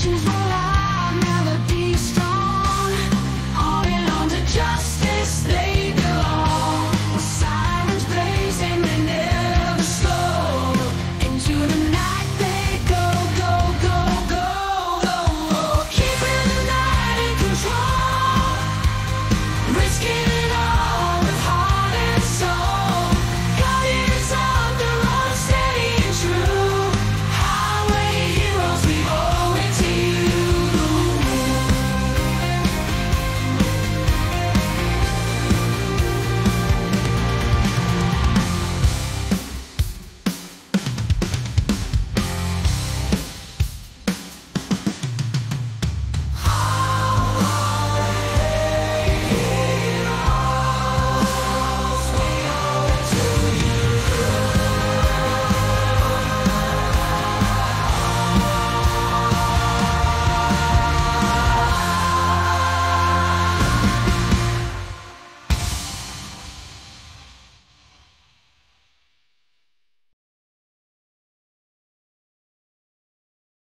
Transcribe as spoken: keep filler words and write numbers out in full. She's